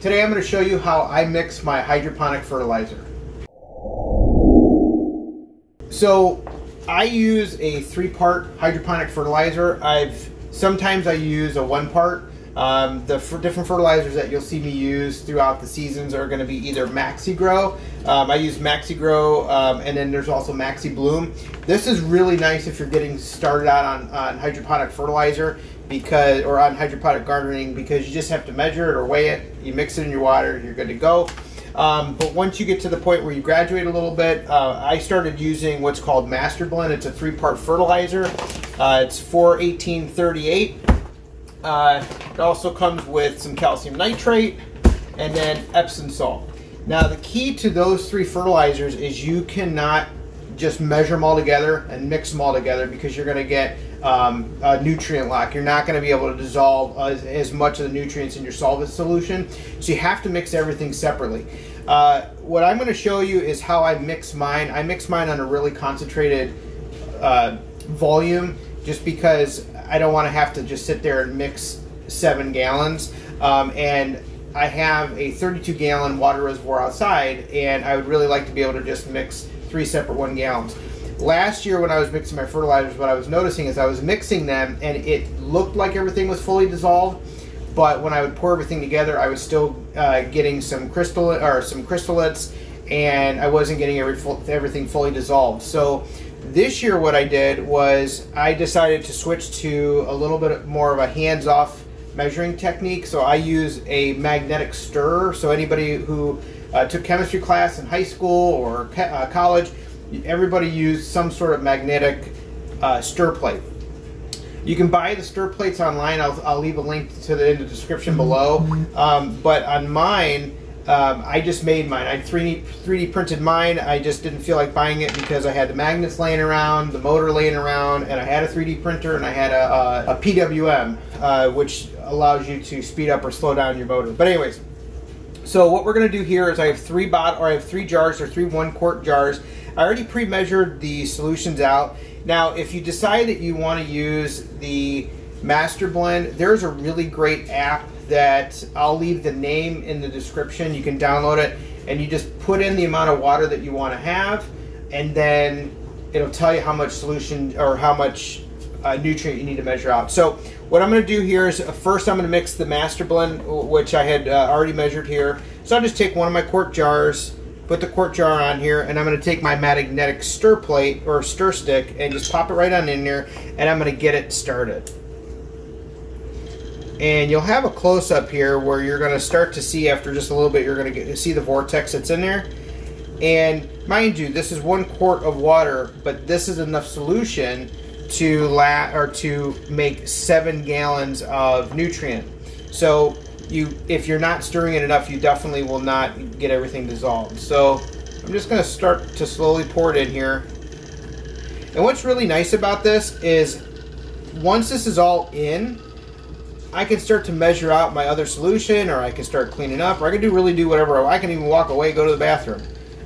Today I'm going to show you how I mix my hydroponic fertilizer. So I use a 3-part hydroponic fertilizer. Sometimes I use a 1-part. Different fertilizers that you'll see me use throughout the seasons are going to be either MaxiGrow. I use MaxiGrow, and then there's also MaxiBloom. This is really nice if you're getting started out on hydroponic fertilizer or on hydroponic gardening, because you just have to measure it or weigh it. You mix it in your water, you're good to go. But once you get to the point where you graduate a little bit, I started using what's called Masterblend. It's a 3-part fertilizer. It's 4-18-38. It also comes with some calcium nitrate and then Epsom salt. Now the key to those 3 fertilizers is you cannot just measure them all together and mix them all together, because you're going to get a nutrient lock. You're not going to be able to dissolve as much of the nutrients in your solvent solution, so you have to mix everything separately. What I'm going to show you is how I mix mine. I mix mine on a really concentrated volume, just because I don't want to have to just sit there and mix 7 gallons. And I have a 32-gallon water reservoir outside, and I would really like to be able to just mix 3 separate 1 gallons. Last year when I was mixing my fertilizers, what I was noticing is I was mixing them and it looked like everything was fully dissolved, but when I would pour everything together, I was still getting some crystallets, and I wasn't getting everything fully dissolved. So this year what I did was I decided to switch to a little bit more of a hands-off measuring technique. So I use a magnetic stirrer. So anybody who took chemistry class in high school or college, everybody used some sort of magnetic stir plate. You can buy the stir plates online. I'll leave a link to in the description below. But on mine, I just made mine. I 3D printed mine. I just didn't feel like buying it because I had the magnets laying around, the motor laying around, and I had a 3D printer, and I had a PWM, which allows you to speed up or slow down your motor. But anyways, so what we're going to do here is I have 3 jars, or 3 1-quart jars. I already pre-measured the solutions out. Now, if you decide that you want to use the MasterBlend, there's a really great app that I'll leave the name in the description. You can download it, and you just put in the amount of water that you want to have, and then it'll tell you how much solution or how much nutrient you need to measure out. So what I'm going to do here is first I'm going to mix the MasterBlend, which I had already measured here. So I'll just take one of my quart jars, put the quart jar on here, and I'm going to take my magnetic stir plate or stir stick and just pop it right on in there, and I'm going to get it started. And you'll have a close-up here where you're going to start to see, after just a little bit, you're going to see the vortex that's in there. And mind you, this is 1 quart of water, but this is enough solution to make 7 gallons of nutrient. So if you're not stirring it enough, you definitely will not get everything dissolved. So I'm just going to start to slowly pour it in here. And what's really nice about this is once this is all in, I can start to measure out my other solution, or I can start cleaning up, or I can really do whatever. I can even walk away, go to the bathroom,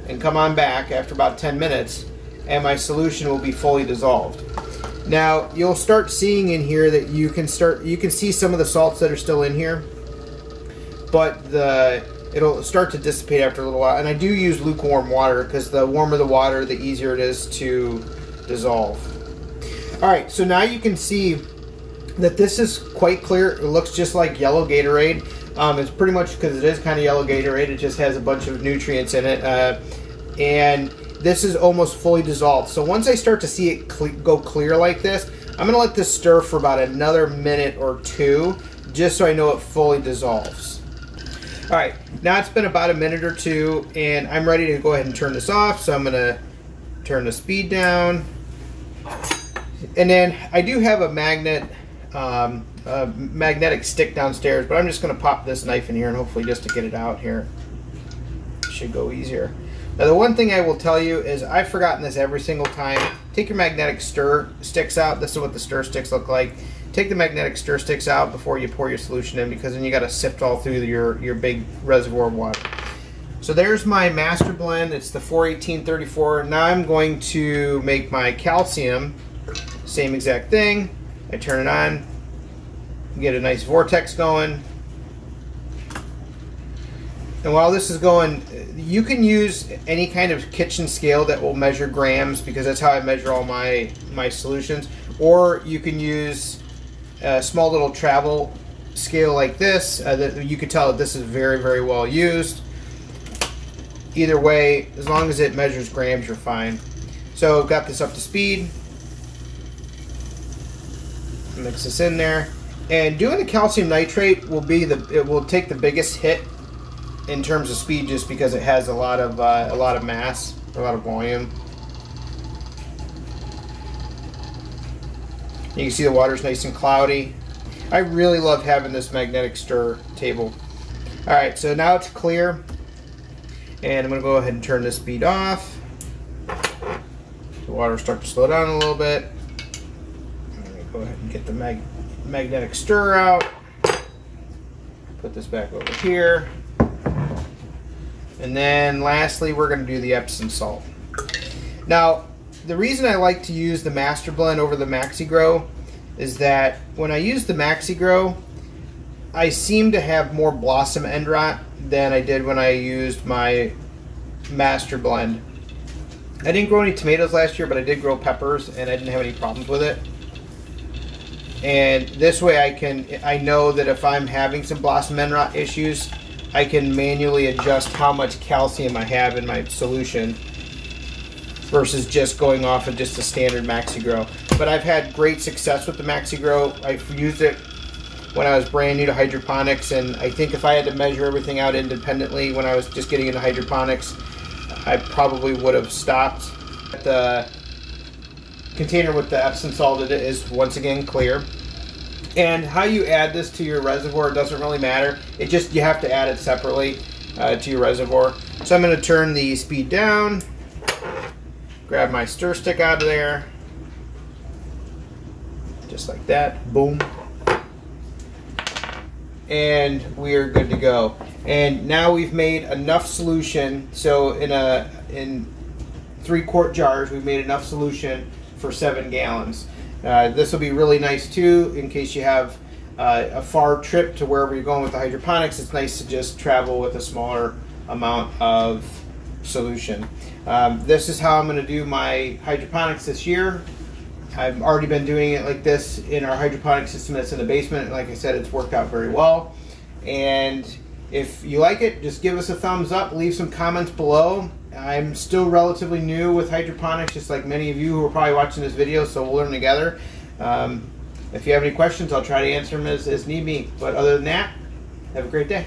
and come on back after about 10 minutes, and my solution will be fully dissolved. Now you'll start seeing in here that you can see some of the salts that are still in here, but it'll start to dissipate after a little while. And I do use lukewarm water, because the warmer the water, the easier it is to dissolve. All right, so now you can see that this is quite clear. It looks just like yellow Gatorade. It's pretty much, because it is kind of yellow Gatorade, it just has a bunch of nutrients in it. And this is almost fully dissolved. So once I start to see it go clear like this, I'm gonna let this stir for about another minute or 2, just so I know it fully dissolves. All right, now it's been about a minute or 2, and I'm ready to go ahead and turn this off. So I'm gonna turn the speed down. And then I do have a magnetic stick downstairs, but I'm just going to pop this knife in here, and hopefully just to get it out here should go easier. Now the one thing I will tell you is I've forgotten this every single time. Take your magnetic stir sticks out. This is what the stir sticks look like. Take the magnetic stir sticks out before you pour your solution in, because then you got to sift all through your big reservoir of water. So there's my MasterBlend. It's the 4-18-34. Now I'm going to make my calcium. Same exact thing. I turn it on, get a nice vortex going, And while this is going, you can use any kind of kitchen scale that will measure grams, because that's how I measure all my solutions. Or you can use a small little travel scale like this that you can tell that this is very, very well used. Either way, as long as it measures grams, you're fine. So I've got this up to speed. Mix this in there. And doing the calcium nitrate will be it will take the biggest hit in terms of speed, just because it has a lot of mass, a lot of volume. You can see the water's nice and cloudy. I really love having this magnetic stir table. All right, so now it's clear, and I'm gonna go ahead and turn this bead off. The water starts to slow down a little bit. I'm gonna go ahead and get the magnetic stir out. Put this back over here. And then lastly, we're going to do the Epsom salt. Now, the reason I like to use the Masterblend over the MaxiGrow is that when I use the MaxiGrow, I seem to have more blossom end rot than I did when I used my Masterblend. I didn't grow any tomatoes last year, but I did grow peppers, and I didn't have any problems with it. And this way I know that if I'm having some blossom end rot issues, I can manually adjust how much calcium I have in my solution versus just going off of just a standard MaxiGrow. But I've had great success with the MaxiGrow. I've used it when I was brand new to hydroponics, and I think if I had to measure everything out independently when I was just getting into hydroponics, I probably would have stopped. The container with the Epsom salt is once again clear. And how you add this to your reservoir doesn't really matter. It just, you have to add it separately to your reservoir. So I'm going to turn the speed down, grab my stir stick out of there, just like that, boom. And we are good to go. And now we've made enough solution, so in 3-quart jars, we've made enough solution for 7 gallons. This will be really nice too in case you have a far trip to wherever you're going with the hydroponics. It's nice to just travel with a smaller amount of solution. This is how I'm going to do my hydroponics this year. I've already been doing it like this in our hydroponic system that's in the basement. Like I said, it's worked out very well. And if you like it, just give us a thumbs up, leave some comments below. I'm still relatively new with hydroponics, just like many of you who are probably watching this video, so we'll learn together. If you have any questions, I'll try to answer them as need be. But other than that, have a great day.